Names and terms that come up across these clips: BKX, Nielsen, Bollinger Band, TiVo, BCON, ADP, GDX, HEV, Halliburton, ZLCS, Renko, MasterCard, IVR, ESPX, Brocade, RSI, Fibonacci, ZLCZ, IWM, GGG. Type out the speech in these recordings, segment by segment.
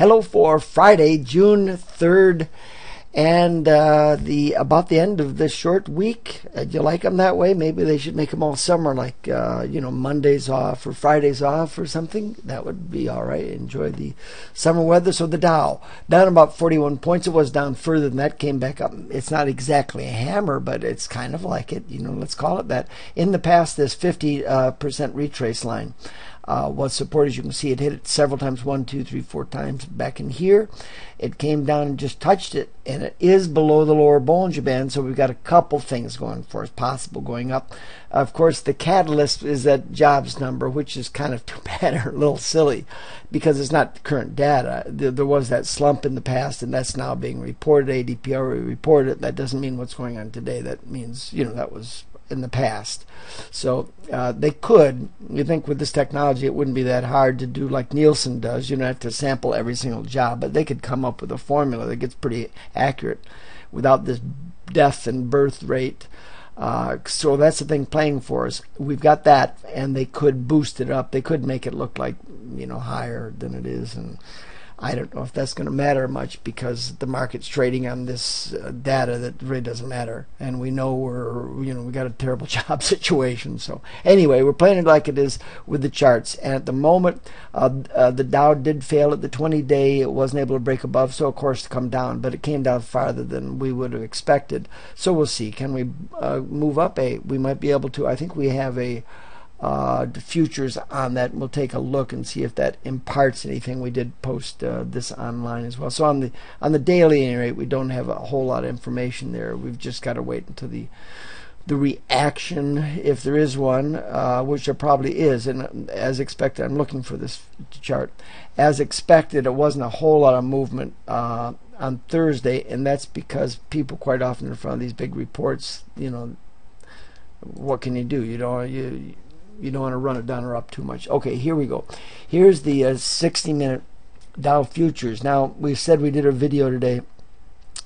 Hello for Friday, June 3rd, and about the end of this short week. Do you like them that way? Maybe they should make them all summer, like Mondays off or Fridays off or something. That would be all right. Enjoy the summer weather. So the Dow down about 41 points. It was down further than that. Came back up. It's not exactly a hammer, but it's kind of like it. Let's call it that. In the past, this 50% retrace line was support. As you can see, it hit it several times, 1, 2, 3, 4 times back in here. It came down and just touched it, and it is below the lower Bollinger Band, so we've got a couple things going for us, possible going up. Of course, the catalyst is that jobs number, which is kind of too bad or a little silly because it's not current data. There was that slump in the past, and that's now being reported. ADP already reported it. That doesn't mean what's going on today. That means, that was in the past. So they could, you think with this technology, it wouldn't be that hard to do like Nielsen does. You don't have to sample every single job, but they could come up with a formula that gets pretty accurate without this death and birth rate. So that's the thing playing for us. We've got that, and they could boost it up. They could make it look like, higher than it is, and I don't know if that's going to matter much because the market's trading on this data that really doesn't matter, and we know we got a terrible job situation. So anyway, we're playing it like it is with the charts, and at the moment, the Dow did fail at the 20-day. It wasn't able to break above, so of course to come down, but it came down farther than we would have expected. So we'll see. Can we move up? We might be able to. I think we have a futures on that. We'll take a look and see if that imparts anything. We did post this online as well. So on the daily, at any rate, we don't have a whole lot of information there. We've just got to wait until the reaction, if there is one, which there probably is. And as expected, I'm looking for this chart. As expected, it wasn't a whole lot of movement on Thursday, and that's because people quite often in front of these big reports, what can you do? You don't want to run it down or up too much. Okay, here we go. Here's the 60-minute Dow futures. Now, we said we did a video today.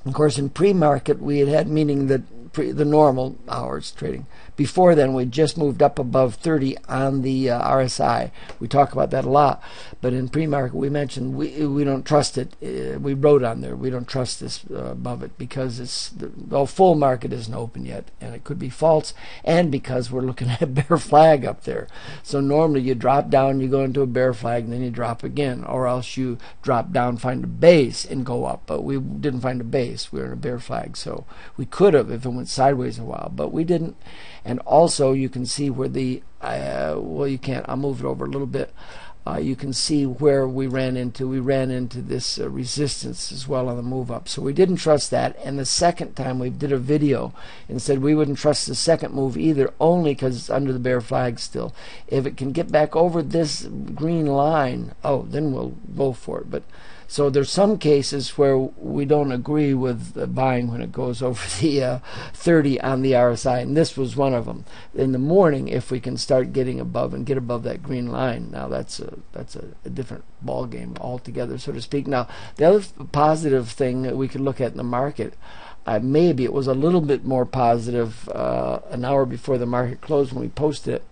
Of course, in pre-market, we had meaning that the normal hours trading. Before then, we just moved up above 30 on the RSI. We talk about that a lot. But in pre-market, we mentioned we don't trust it. We wrote on there, we don't trust this above it because the full market isn't open yet, and it could be false, and because we're looking at a bear flag up there. So normally you drop down, you go into a bear flag, and then you drop again, or else you drop down, find a base, and go up. But we didn't find a base. We were in a bear flag, so we could have if it went sideways a while, but we didn't. And also, you can see where the you can't. I'll move it over a little bit. You can see where we ran into. We ran into this resistance as well on the move up. So we didn't trust that. And the second time we did a video and said we wouldn't trust the second move either, only because it's under the bear flag still. If it can get back over this green line, then we'll go for it. But so there's some cases where we don't agree with buying when it goes over the 30 on the RSI, and this was one of them. In the morning, if we can start getting above and get above that green line, now that's a different ball game altogether, so to speak. Now, the other positive thing that we could look at in the market, maybe it was a little bit more positive an hour before the market closed when we posted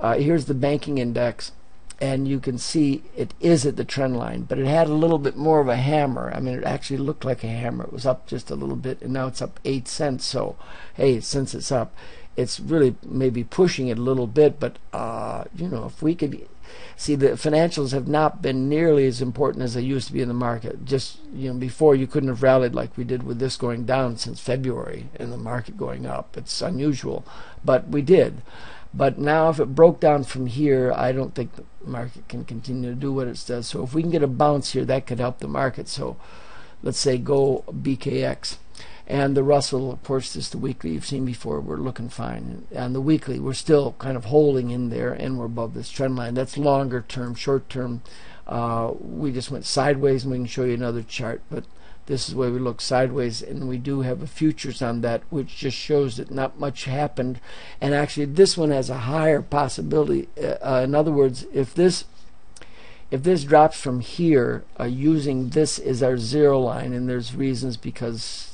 it. Here's the banking index. And you can see it is at the trend line, but it had a little bit more of a hammer. I mean, it actually looked like a hammer. It was up just a little bit, and now it's up 8 cents. So, hey, since it's up, it's really maybe pushing it a little bit. But if we could see, the financials have not been nearly as important as they used to be in the market. Just before, you couldn't have rallied like we did with this going down since February and the market going up. It's unusual, but we did. But now if it broke down from here, I don't think the market can continue to do what it does. So if we can get a bounce here, that could help the market. So let's say go BKX. And the Russell, of course, is the weekly. You've seen before, we're looking fine. And the weekly, we're still kind of holding in there, and we're above this trend line. That's longer term. Short term, we just went sideways, and we can show you another chart. But this is where we look sideways, and we do have a futures on that, which just shows that not much happened. And actually, this one has a higher possibility. In other words, if this drops from here, using this as our zero line, and there's reasons because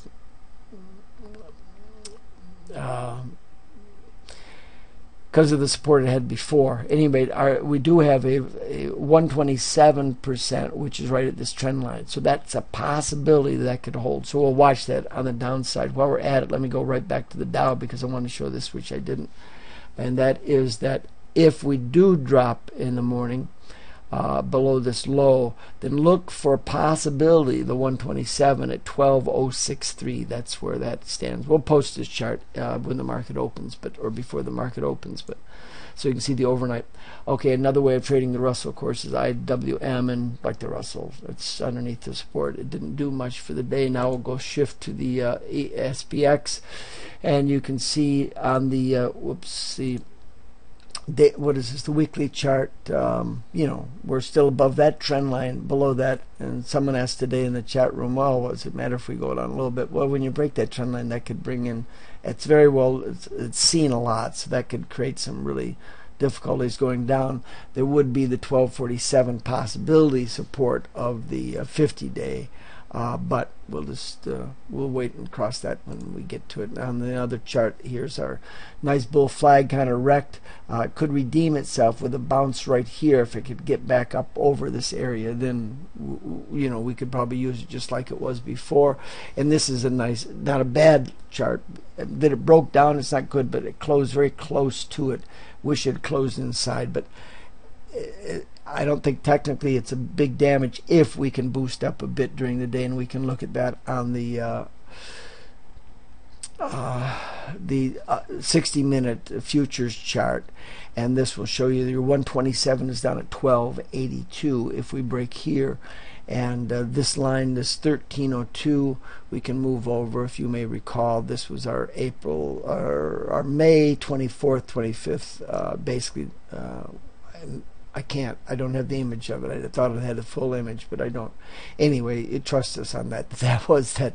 because of the support it had before. Anyway, we do have a 127%, which is right at this trend line. So that's a possibility that could hold. So we'll watch that on the downside. While we're at it, let me go right back to the Dow because I want to show this, which I didn't. And that is that if we do drop in the morning below this low, then look for a possibility, the 127 at 12063. That's where that stands. We'll post this chart when the market opens, or before the market opens, so you can see the overnight. Okay, another way of trading the Russell, of course, is IWM, and like the Russell, it's underneath the support. It didn't do much for the day. Now we'll go shift to the ESPX, and you can see on the what is this, the weekly chart, you know, we're still above that trend line, below that. And someone asked today in the chat room, well, what does it matter if we go down a little bit? Well, when you break that trend line, that could bring in, it's seen a lot, so that could create some really difficulties going down. There would be the 1247 possibility support of the 50-day, but we'll just we'll wait and cross that when we get to it. On the other chart, here's our nice bull flag, kind of wrecked. Could redeem itself with a bounce right here. If it could get back up over this area, then you know, we could probably use it just like it was before. And this is a nice, not a bad chart. That it broke down, it's not good, but it closed very close to it. Wish it closed inside, but I don't think technically it's a big damage if we can boost up a bit during the day, and we can look at that on the 60-minute futures chart, and this will show you your 127 is down at 1282. If we break here, and this line, this 1302, we can move over. If you may recall, this was our April, our May 24th, 25th, basically. I don't have the image of it. I thought it had a full image, but I don't. Anyway, it trusts us on that. That was that.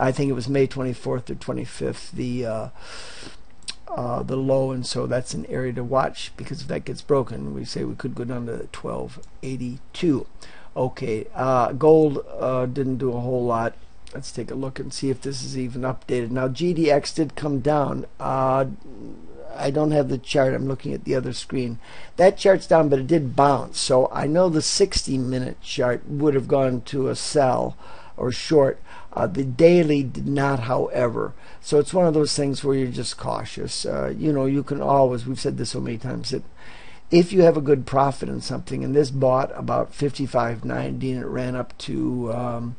I think it was May 24th or 25th, the low, and so that's an area to watch, because if that gets broken, we say we could go down to 1282. Okay, gold didn't do a whole lot. Let's take a look and see if this is even updated. Now, GDX did come down. I don't have the chart. I'm looking at the other screen. That chart's down, but it did bounce. So I know the 60-minute chart would have gone to a sell or short. The daily did not, however. So it's one of those things where you're just cautious. You know, you can always, we've said this so many times, that if you have a good profit in something, and this bought about 55.90, and it ran up to,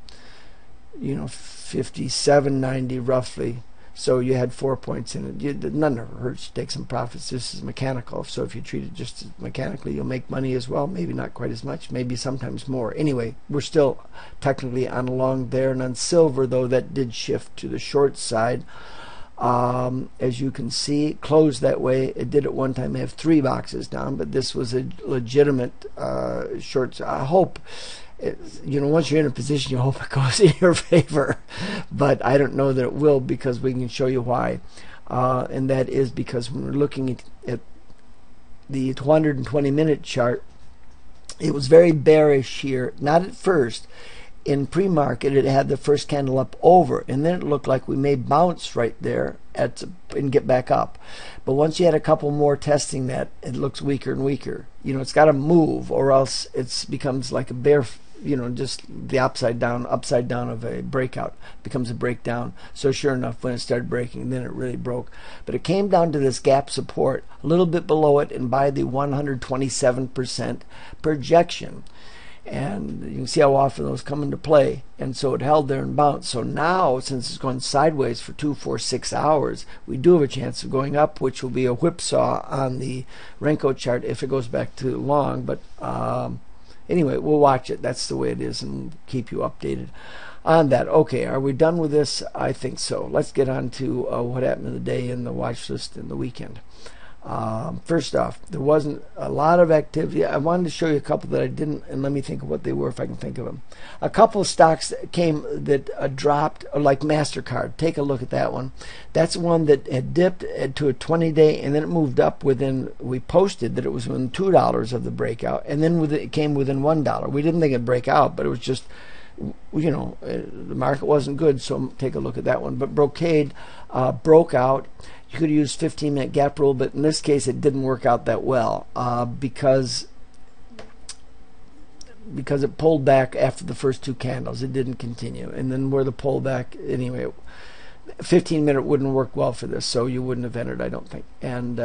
you know, 57.90 roughly. So you had 4 points in it. None of it hurts to take some profits. This is mechanical. So if you treat it just mechanically, you'll make money as well. Maybe not quite as much, maybe sometimes more. Anyway, we're still technically on long there. And on silver, though, that did shift to the short side. As you can see, it closed that way. It did at one time have 3 boxes down, but this was a legitimate short. I hope. You know, once you're in a position, you hope it goes in your favor, but I don't know that it will, because we can show you why, and that is because when we're looking at the 220-minute chart, it was very bearish here, not at first. In pre-market, it had the first candle up over, and then it looked like we may bounce right there and get back up. But once you had a couple more testing that, it looks weaker and weaker. You know, it's got to move, or else it becomes like a bear, you know, just the upside down of a breakout, becomes a breakdown. So sure enough, when it started breaking, then it really broke. But it came down to this gap support, a little bit below it, and by the 127% projection. And you can see how often those come into play. And so it held there and bounced. So now, since it's going sideways for 2, 4, 6 hours, we do have a chance of going up, which will be a whipsaw on the Renko chart if it goes back too long. But anyway, we'll watch it. That's the way it is, and keep you updated on that. Okay, are we done with this? I think so. Let's get on to what happened in the day and the watch list and the weekend. First off, there wasn't a lot of activity. I wanted to show you a couple that I didn't, and let me think of what they were if I can think of them. A couple of stocks that came that dropped, like MasterCard. Take a look at that one. That's one that had dipped to a 20-day, and then it moved up within, we posted that it was within $2 of the breakout, and then it came within $1. We didn't think it'd break out, but it was just, you know, the market wasn't good, so take a look at that one. But Brocade broke out, You could use 15-minute gap rule, but in this case it didn't work out that well because it pulled back after the first two candles. It didn't continue, and then where the pullback, anyway, 15-minute wouldn't work well for this, so you wouldn't have entered, I don't think. And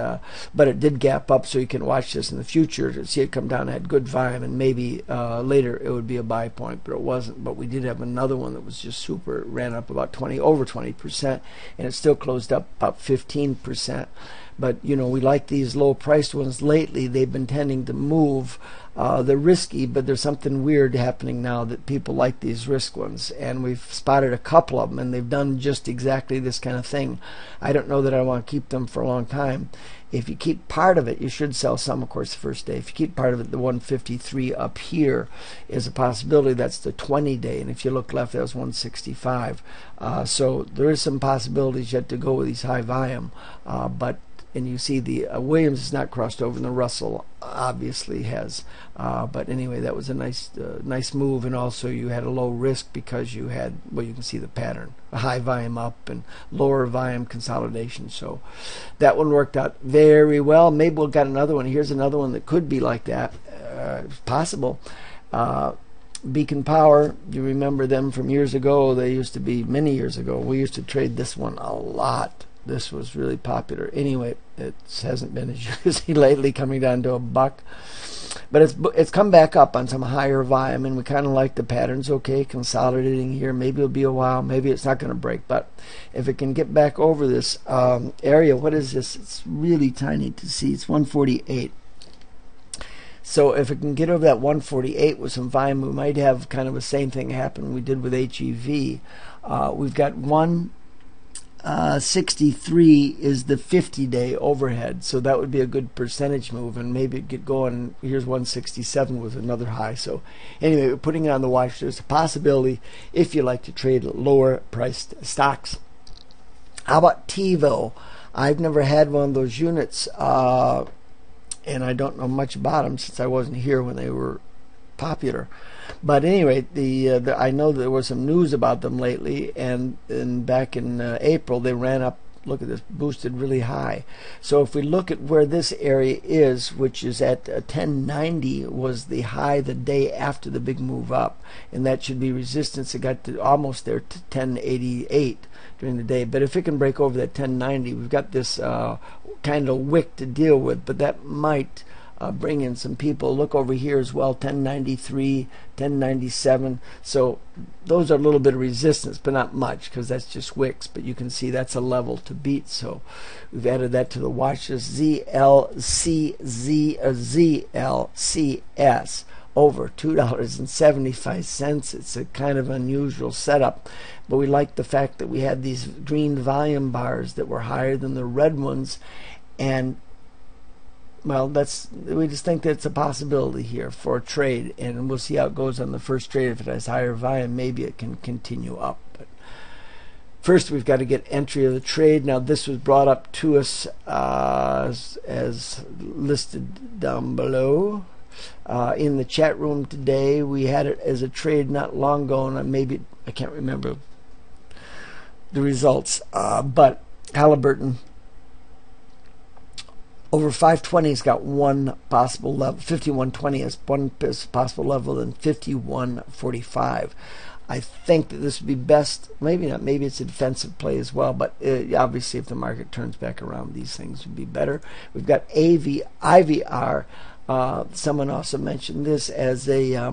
but it did gap up, so you can watch this in the future to see it come down. It had good volume, and maybe later it would be a buy point, but it wasn't. But we did have another one that was just super. It ran up about 20%, and it still closed up about 15%. But you know, we like these low-priced ones lately. They've been tending to move. They're risky, but there's something weird happening now that people like these risk ones, and we've spotted a couple of them, and they've done just exactly this kind of thing. I don't know that I want to keep them for a long time. If you keep part of it, you should sell some, of course, the first day. If you keep part of it, the 153 up here is a possibility. That's the 20-day, and if you look left, that was 165. So there is some possibilities yet to go with these high volume, and you see the Williams is not crossed over, and the Russell obviously has. But anyway, that was a nice move, and also you had a low risk because you had, well, you can see the pattern, a high volume up and lower volume consolidation. So that one worked out very well. Maybe we'll get another one. Here's another one that could be like that, if possible. Beacon Power, you remember them from years ago. They used to be many years ago. We used to trade this one a lot. This was really popular. Anyway, it hasn't been, as you can see, lately, coming down to $1, but it's come back up on some higher volume, and we kind of like the patterns. Okay, consolidating here. Maybe it'll be a while. Maybe it's not going to break, but if it can get back over this area, what is this? It's really tiny to see. It's 148. So if it can get over that 148 with some volume, we might have kind of the same thing happen we did with HEV. We've got 63 is the 50-day overhead, so that would be a good percentage move, and maybe it could go on. Here's 167 with another high. So anyway, we're putting it on the watch. There's a possibility if you like to trade lower priced stocks. How about TiVo? I've never had one of those units, and I don't know much about them since I wasn't here when they were popular. But anyway, I know there was some news about them lately, and back in April they ran up, look at this, boosted really high. So if we look at where this area is, which is at 1090, was the high the day after the big move up, and that should be resistance. It got to almost there to 1088 during the day, but if it can break over that 1090, we've got this kind of wick to deal with, but that might bring in some people. Look over here as well, 1093, 1097. So those are a little bit of resistance, but not much, because that's just wicks. But you can see that's a level to beat. So we've added that to the watches. ZLCZ or ZLCS over $2.75. It's a kind of unusual setup, but we like the fact that we had these green volume bars that were higher than the red ones, and well, we just think that it's a possibility here for a trade, and we'll see how it goes on the first trade. If it has higher volume, maybe it can continue up. But first, we've got to get entry of the trade. Now, this was brought up to us as listed down below in the chat room today. We had it as a trade not long ago, and maybe I can't remember the results, but Halliburton. Over 520 has got one possible level. 5120 has one possible level, and 5145. I think that this would be best. Maybe not. Maybe it's a defensive play as well. But obviously, if the market turns back around, these things would be better. We've got IVR. Someone also mentioned this as a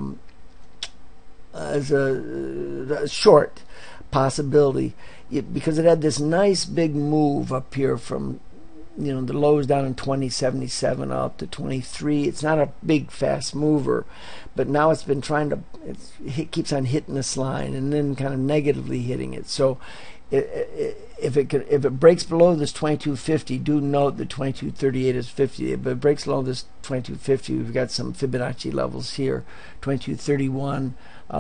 short possibility, because it had this nice big move up here from, you know, the lows down in 2077 up to 23. It's not a big fast mover, but now it's been trying to, it keeps on hitting this line and then kind of negatively hitting it. So if it breaks below this 2250, do note the 2238 is 50. If it breaks below this 2250, we've got some Fibonacci levels here, 2231,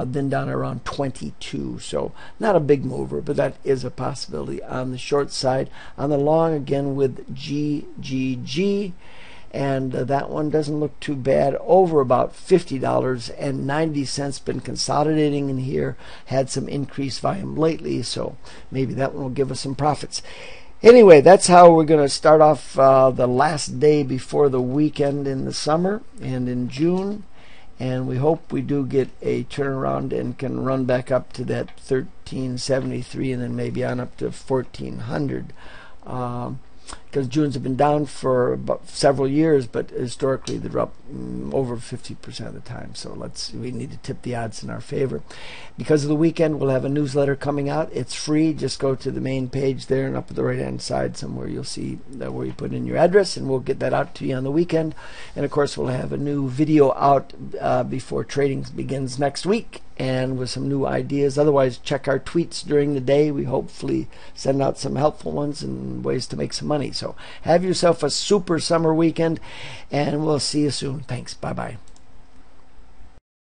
then down around 22. So not a big mover, but that is a possibility on the short side. On the long, again with GGG, and that one doesn't look too bad. Over about $50.90, been consolidating in here, had some increased volume lately, so maybe that one will give us some profits. Anyway, that's how we're going to start off the last day before the weekend in the summer and in June. And we hope we do get a turnaround and can run back up to that 1373 and then maybe on up to 1400. Because Junes have been down for about several years, but historically they're up over 50% of the time. So we need to tip the odds in our favor. Because of the weekend, we'll have a newsletter coming out. It's free. Just go to the main page there, and up at the right-hand side somewhere you'll see where you put in your address, and we'll get that out to you on the weekend. And, of course, we'll have a new video out before trading begins next week, and with some new ideas. Otherwise, check our tweets during the day. We hopefully send out some helpful ones and ways to make some money. So have yourself a super summer weekend, and we'll see you soon. Thanks. Bye-bye.